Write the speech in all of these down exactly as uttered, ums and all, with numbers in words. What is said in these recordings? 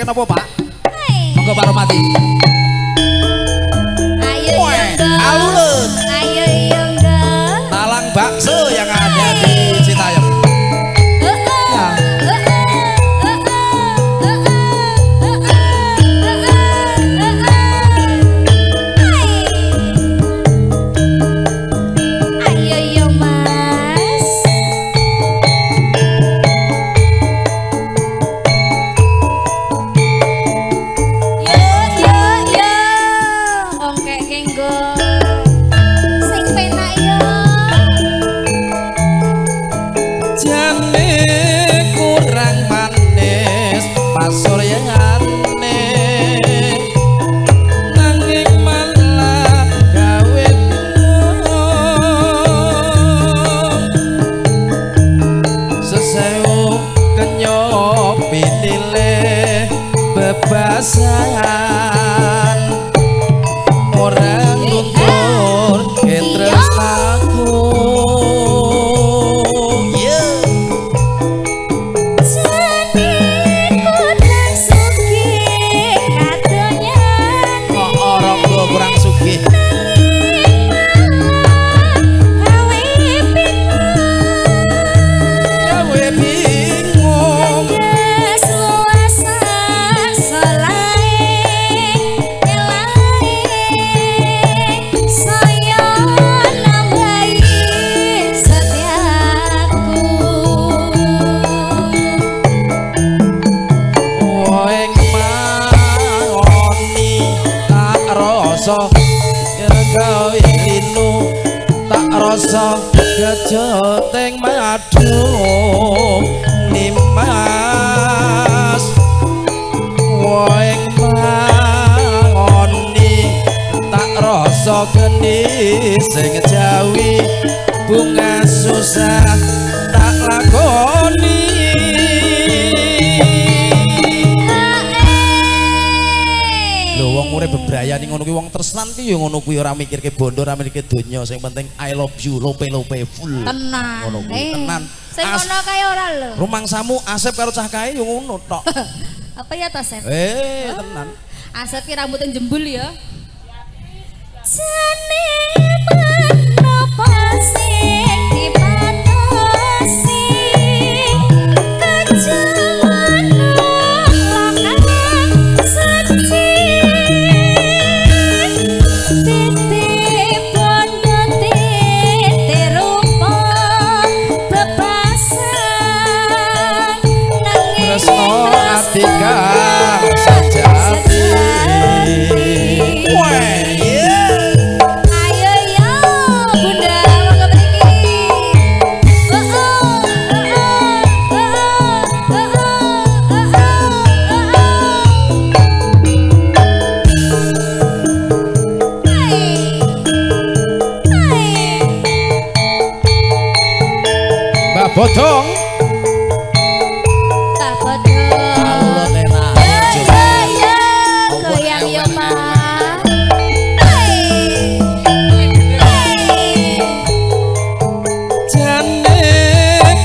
Nyanyiaken apa, Pak? Monggo Pak Romati. Ayo yonggo. Alulun. Ayo yonggo. Talang bakso yang ada di Citayam. Joteng madu nimas woeng mangoni tak rasa geni sing Jawi bunga susah tak lakoni lho wong urip bebrayani ngono kuwi wong tresnan ki ya ngono kuwi ora mikirke bondo ora mikirke donya sing penting I love you lope-lope full tenan ngono kuwi tenan sing ngono kae ora lho rumangsamu Asep karo cah kae yo ngono tok apa ya ta Asep eh tenan Asep ki rambutnya jembul ya jane menapa sing dipatosi kecil Potong tak potong kalau enak goyang goyang yo mah jane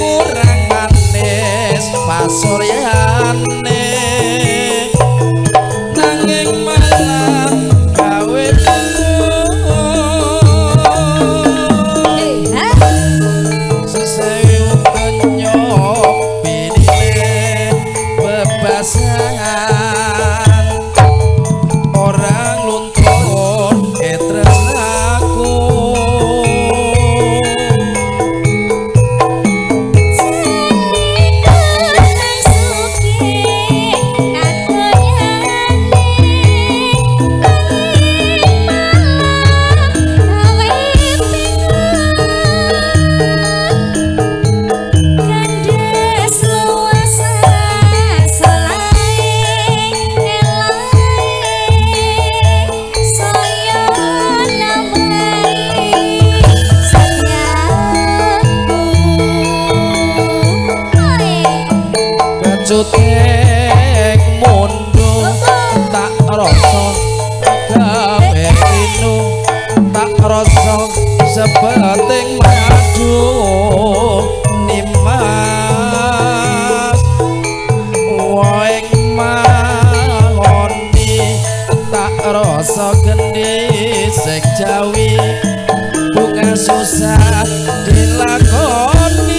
kurang manis pasoryane nanging malam gawe orang luntur etres aku senang suki katanya Sutek mundur tak rasa gawe inu tak rasa sepenting madu nimas woeng mas gendhi sing Jawi bunga susah dilakoni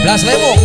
Las lemo.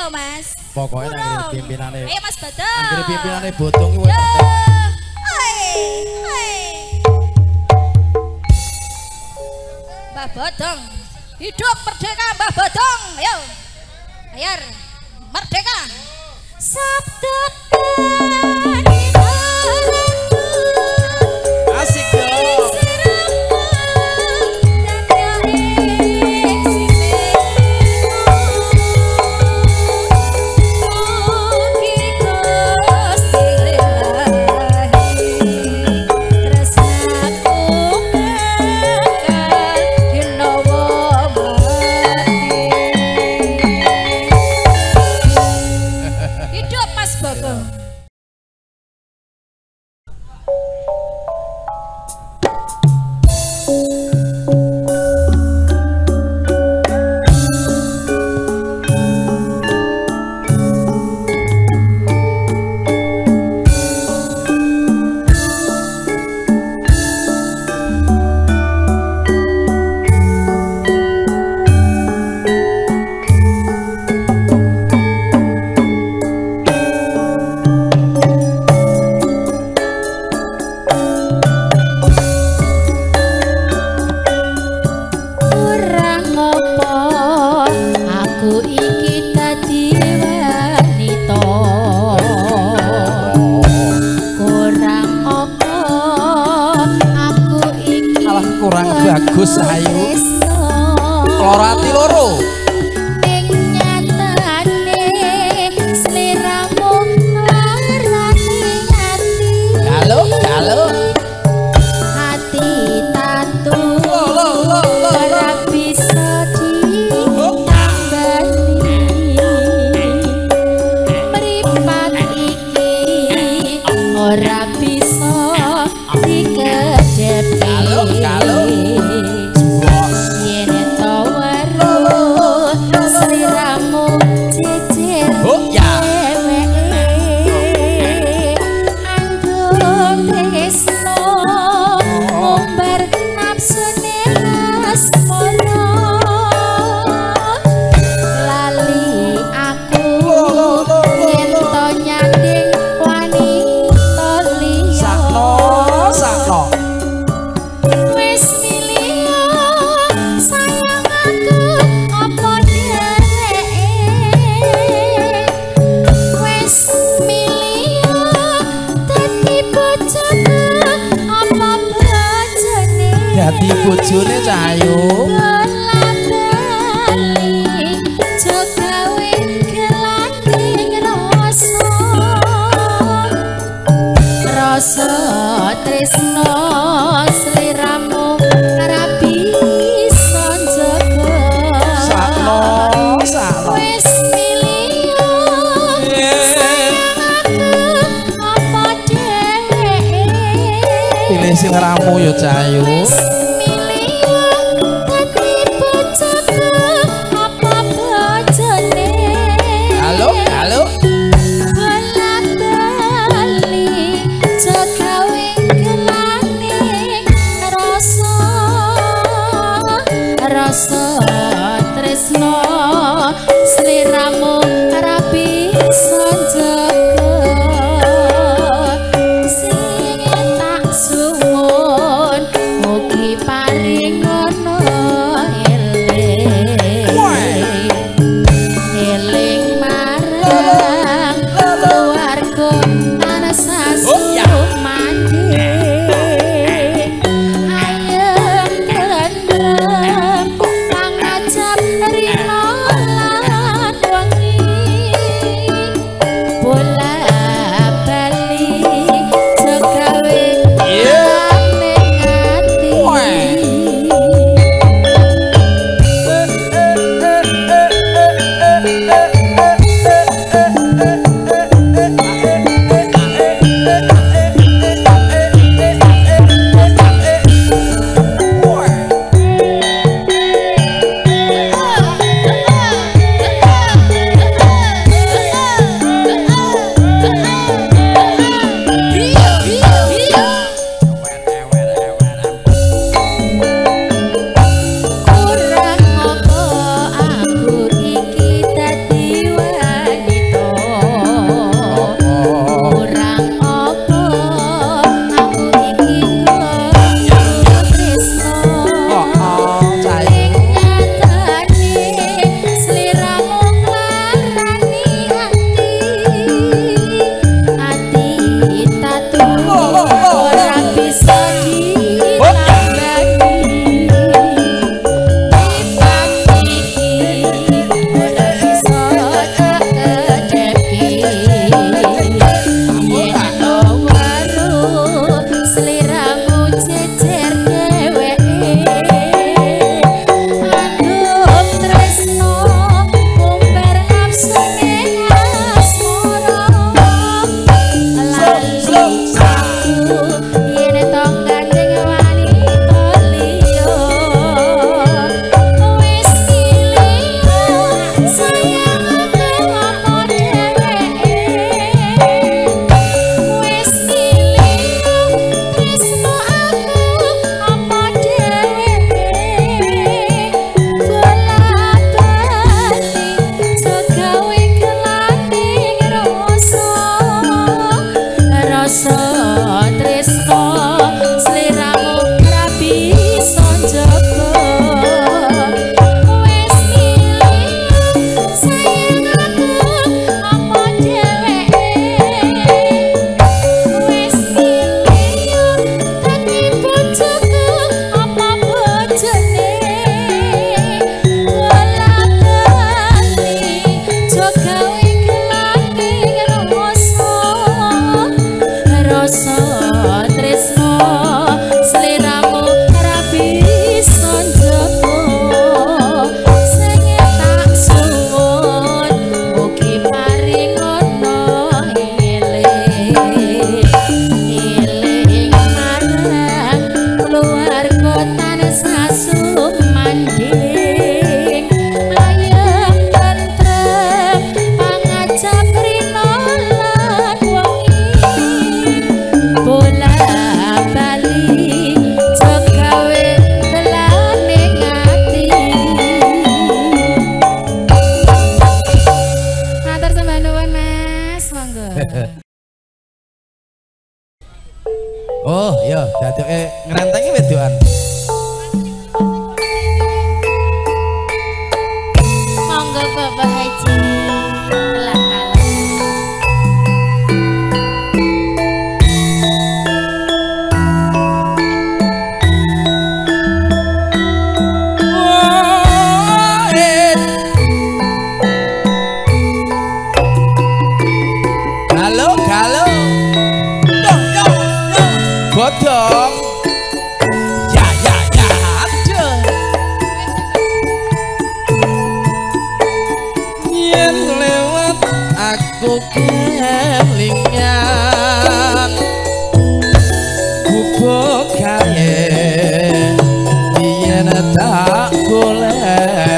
lho Mas. Pokoknya nanggir pimpinannya. Ayo Mas Badang. Nanggir pimpinannya botong. Yo. Hai. Hai. Mbah Badang. Hidup merdeka Mbah Badang. Ayo. Ayar. Merdeka. Sabda Panimara. Asik dong. Oh iya, jadi kayak ngerantangnya bedoan. Monggo Bapak Haji belakang. Oh, eh. Halo, halo. Godong ya ya ya aja yen lewat aku kelingan gubuk kae yen tak golek.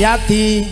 Yati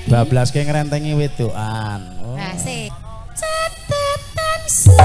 Mulyadi. Bablas ke ngerentengi wedoan. Oh. Nah, sih. Catatan sa.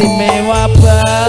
Istimewa banget.